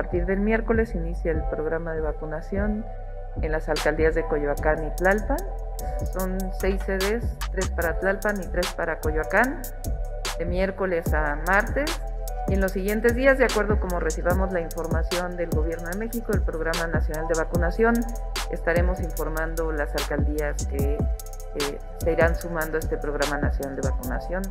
partir del miércoles inicia el programa de vacunación en las alcaldías de Coyoacán y Tlalpan. Son 6 sedes, 3 para Tlalpan y 3 para Coyoacán, de miércoles a martes. Y en los siguientes días, de acuerdo como recibamos la información del Gobierno de México, el Programa Nacional de Vacunación, estaremos informando las alcaldías que se irán sumando a este Programa Nacional de Vacunación.